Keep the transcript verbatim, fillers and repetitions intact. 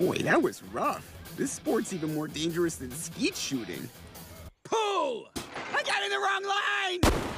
Boy, that was rough. This sport's even more dangerous than skeet shooting. Pull! I got in the wrong line!